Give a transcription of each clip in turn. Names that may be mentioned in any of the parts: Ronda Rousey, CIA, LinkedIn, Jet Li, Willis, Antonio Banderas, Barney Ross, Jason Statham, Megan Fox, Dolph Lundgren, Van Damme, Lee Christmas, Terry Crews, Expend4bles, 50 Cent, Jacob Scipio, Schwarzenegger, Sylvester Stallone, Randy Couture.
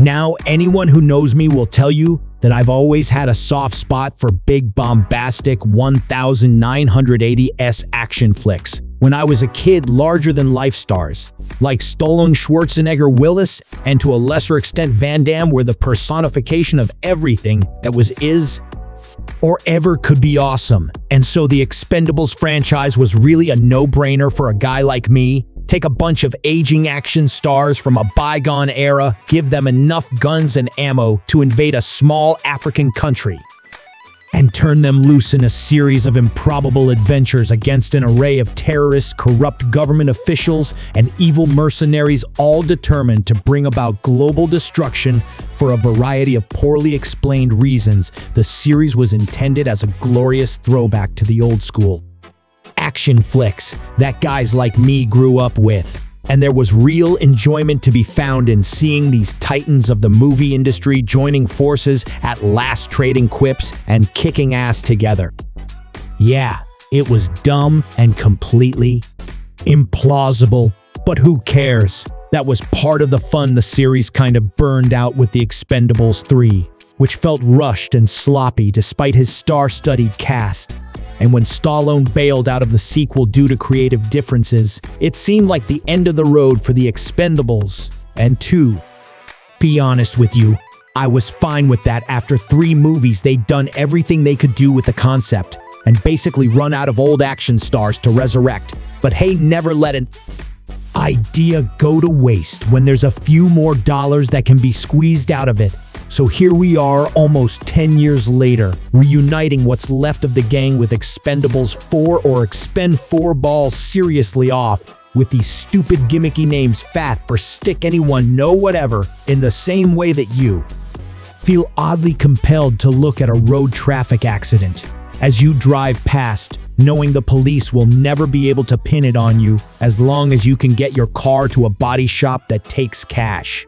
Now, anyone who knows me will tell you that I've always had a soft spot for big bombastic 1980s action flicks. When I was a kid, larger-than-life stars like Stallone, Schwarzenegger, Willis, and to a lesser extent Van Damme were the personification of everything that was, is, or ever could be awesome. And so the Expend4bles franchise was really a no-brainer for a guy like me. Take a bunch of aging action stars from a bygone era, give them enough guns and ammo to invade a small African country, and turn them loose in a series of improbable adventures against an array of terrorists, corrupt government officials, and evil mercenaries, all determined to bring about global destruction for a variety of poorly explained reasons. The series was intended as a glorious throwback to the old school action flicks that guys like me grew up with. And there was real enjoyment to be found in seeing these titans of the movie industry joining forces, at last trading quips and kicking ass together. Yeah, it was dumb and completely implausible, but who cares? That was part of the fun. The series kind of burned out with the Expend4bles 3, which felt rushed and sloppy despite his star-studded cast. And when Stallone bailed out of the sequel due to creative differences, it seemed like the end of the road for the Expend4bles. And to be honest with you, I was fine with that. After 3 movies, they'd done everything they could do with the concept and basically run out of old action stars to resurrect. But hey, never let an idea go to waste when there's a few more dollars that can be squeezed out of it. So here we are, almost 10 years later, reuniting what's left of the gang with Expend4bles 4, or Expend4bles seriously off, with these stupid gimmicky names, fat for stick anyone, no whatever, in the same way that you feel oddly compelled to look at a road traffic accident as you drive past, knowing the police will never be able to pin it on you as long as you can get your car to a body shop that takes cash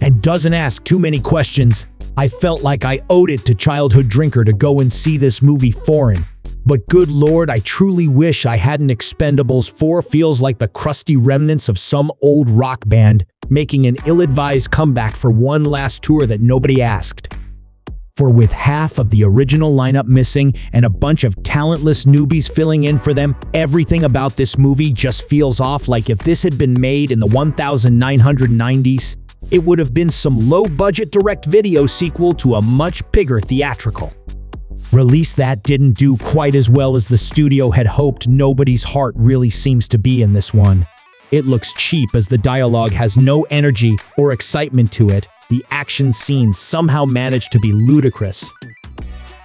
and doesn't ask too many questions. I felt like I owed it to Childhood Drinker to go and see this movie foreign. But good lord, I truly wish I hadn't. Expend4bles 4 feels like the crusty remnants of some old rock band making an ill-advised comeback for one last tour that nobody asked for, with half of the original lineup missing and a bunch of talentless newbies filling in for them. Everything about this movie just feels off. Like if this had been made in the 1990s, it would have been some low-budget direct video sequel to a much bigger theatrical release that didn't do quite as well as the studio had hoped. Nobody's heart really seems to be in this one. It looks cheap as the dialogue has no energy or excitement to it. The action scenes somehow manage to be ludicrous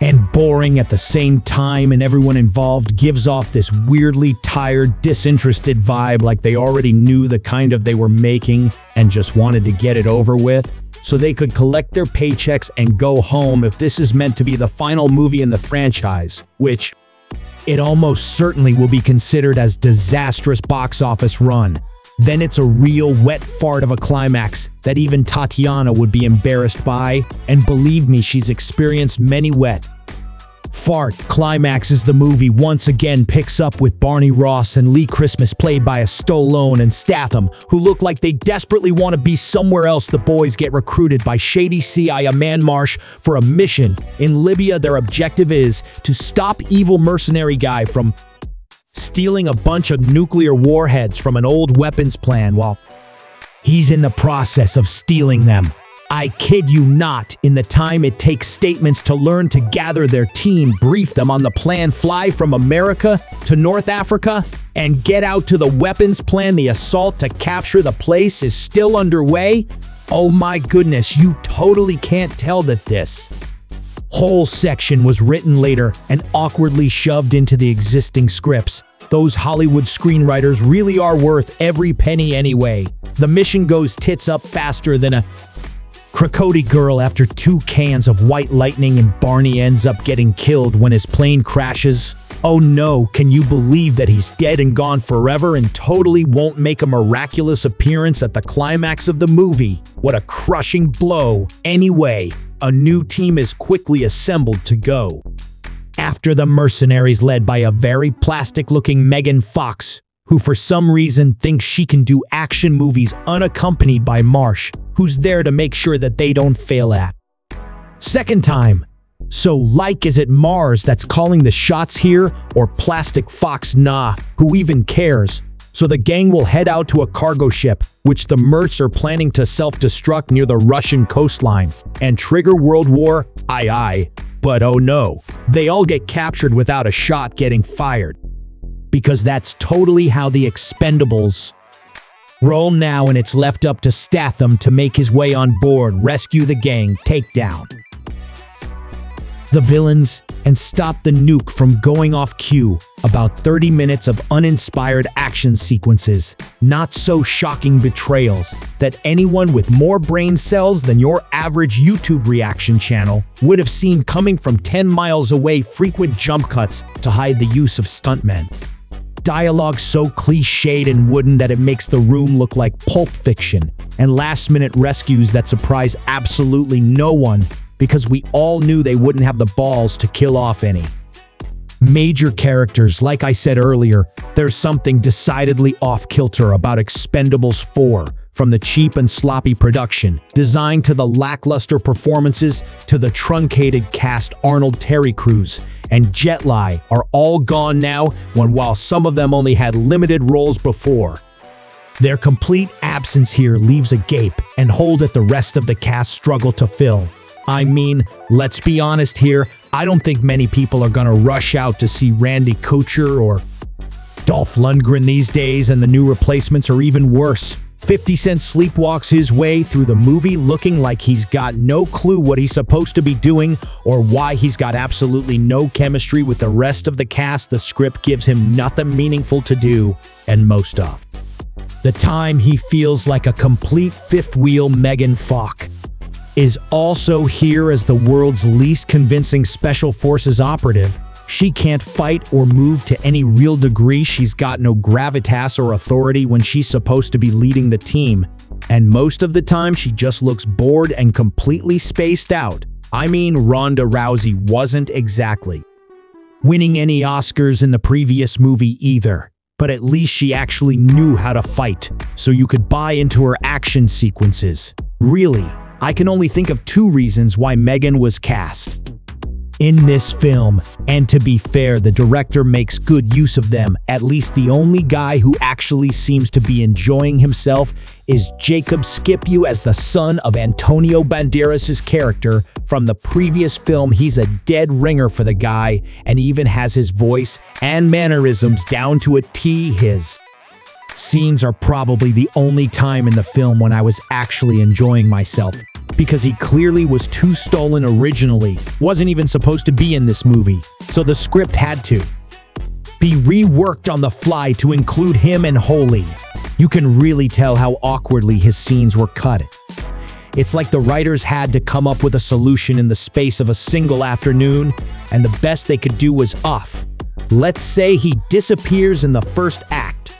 and boring at the same time, and everyone involved gives off this weirdly tired, disinterested vibe, like they already knew the kind of they were making and just wanted to get it over with so they could collect their paychecks and go home. If this is meant to be the final movie in the franchise, which it almost certainly will be considered as disastrous box office run, then it's a real wet fart of a climax that even Tatiana would be embarrassed by. And believe me, she's experienced many wet fart climaxes. The movie once again picks up with Barney Ross and Lee Christmas, played by Stallone and Statham, who look like they desperately want to be somewhere else. The boys get recruited by shady CIA man Marsh for a mission in Libya. Their objective is to stop evil mercenary guy from stealing a bunch of nuclear warheads from an old weapons plant while he's in the process of stealing them. I kid you not, in the time it takes statements to learn to gather their team, brief them on the plan, fly from America to North Africa, and get out to the weapons plant, the assault to capture the place is still underway. Oh my goodness, you totally can't tell that this whole section was written later and awkwardly shoved into the existing scripts. Those Hollywood screenwriters really are worth every penny anyway. The mission goes tits up faster than a Krakody girl after 2 cans of white lightning, and Barney ends up getting killed when his plane crashes. Oh no, can you believe that he's dead and gone forever and totally won't make a miraculous appearance at the climax of the movie? What a crushing blow. Anyway, a new team is quickly assembled to go after the mercenaries, led by a very plastic-looking Megan Fox, who for some reason thinks she can do action movies unaccompanied by Marsh, who's there to make sure that they don't fail at. Second time. So, like, is it Mars that's calling the shots here, or Plastic Fox? Nah, who even cares? So the gang will head out to a cargo ship, which the Mercs are planning to self-destruct near the Russian coastline, and trigger World War II. But oh no, they all get captured without a shot getting fired. Because that's totally how the Expend4bles roll now, and it's left up to Statham to make his way on board, rescue the gang, take down the villains, and stop the nuke from going off cue. About 30 minutes of uninspired action sequences, not so shocking betrayals that anyone with more brain cells than your average YouTube reaction channel would have seen coming from 10 miles away, frequent jump cuts to hide the use of stuntmen. Dialogue so cliched and wooden that it makes the room look like Pulp Fiction, and last-minute rescues that surprise absolutely no one, because we all knew they wouldn't have the balls to kill off any major characters. Like I said earlier, there's something decidedly off-kilter about Expend4bles 4, from the cheap and sloppy production design to the lackluster performances to the truncated cast. Arnold, Terry Crews, and Jet Li are all gone now, while some of them only had limited roles before. Their complete absence here leaves a gape and hole that the rest of the cast struggle to fill. I mean, let's be honest here, I don't think many people are gonna rush out to see Randy Couture or Dolph Lundgren these days, and the new replacements are even worse. 50 Cent sleepwalks his way through the movie looking like he's got no clue what he's supposed to be doing or why he's got absolutely no chemistry with the rest of the cast. The script gives him nothing meaningful to do, and most of the time he feels like a complete fifth wheel. Megan Fox is also here as the world's least convincing special forces operative. She can't fight or move to any real degree. She's got no gravitas or authority when she's supposed to be leading the team, and most of the time she just looks bored and completely spaced out. I mean, Ronda Rousey wasn't exactly winning any Oscars in the previous movie either, but at least she actually knew how to fight, so you could buy into her action sequences. Really, I can only think of two reasons why Megan was cast in this film, and to be fair, the director makes good use of them. At least the only guy who actually seems to be enjoying himself is Jacob Scipio as the son of Antonio Banderas' character from the previous film. He's a dead ringer for the guy, and even has his voice and mannerisms down to a T. His scenes are probably the only time in the film when I was actually enjoying myself, because he clearly was too stolen originally, wasn't even supposed to be in this movie, so the script had to be reworked on the fly to include him. And holy, you can really tell how awkwardly his scenes were cut. It's like the writers had to come up with a solution in the space of a single afternoon, and the best they could do was off. Let's say he disappears in the first act,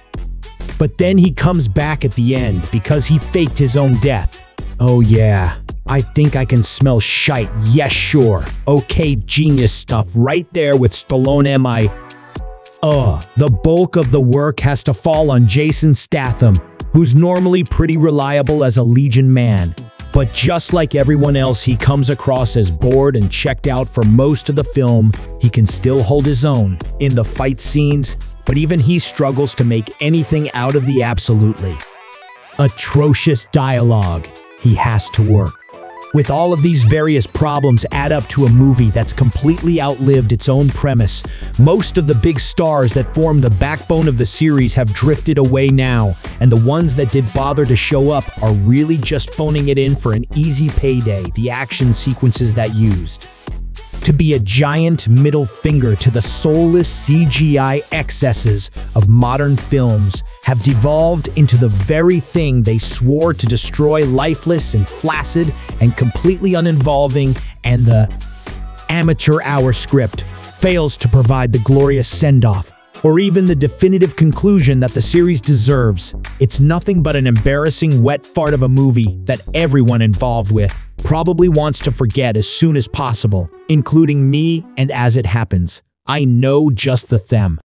but then he comes back at the end because he faked his own death. Oh yeah, I think I can smell shite. Yes, sure. Okay, genius stuff right there with Stallone. The bulk of the work has to fall on Jason Statham, who's normally pretty reliable as a Legion man, but just like everyone else, he comes across as bored and checked out for most of the film. He can still hold his own in the fight scenes, but even he struggles to make anything out of the absolutely atrocious dialogue he has to work with. All of these various problems add up to a movie that's completely outlived its own premise. Most of the big stars that form the backbone of the series have drifted away now, and the ones that did bother to show up are really just phoning it in for an easy payday. The action sequences that used to be a giant middle finger to the soulless CGI excesses of modern films have devolved into the very thing they swore to destroy: lifeless and flaccid and completely uninvolving. And the amateur hour script fails to provide the glorious send-off or even the definitive conclusion that the series deserves. It's nothing but an embarrassing wet fart of a movie that everyone involved with probably wants to forget as soon as possible, including me, and as it happens, I know just the them.